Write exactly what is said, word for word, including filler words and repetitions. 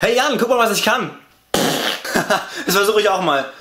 Hey Jan, guck mal, was ich kann. Das versuche ich auch mal.